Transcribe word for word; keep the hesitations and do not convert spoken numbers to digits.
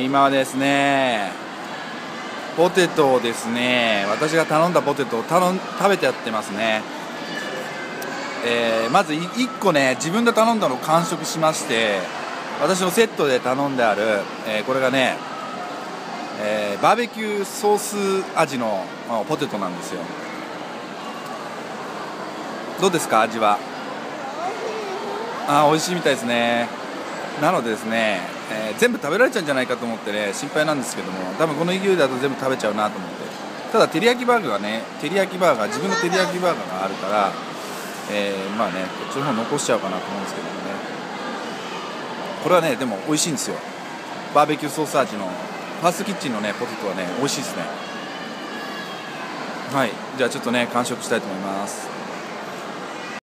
今はですね、ポテトをですね、私が頼んだポテトを頼ん食べてやってますね。えー、まずいっこね、自分で頼んだのを完食しまして、私のセットで頼んである、えー、これがね、えー、バーベキューソース味のポテトなんですよ。どうですか、味は。あー、美味しいみたいですね。なのでですね、えー、全部食べられちゃうんじゃないかと思ってね、心配なんですけども、多分この勢いだと全部食べちゃうなと思って。ただ照り焼きバーガーがね、照り焼きバーガー自分の照り焼きバーガーがあるから、えー、まあね、こっちの方残しちゃおうかなと思うんですけどもね。これはね、でも美味しいんですよ。バーベキューソース味のファーストキッチンのね、ポテトはね、美味しいですね。はい、じゃあちょっとね、完食したいと思います。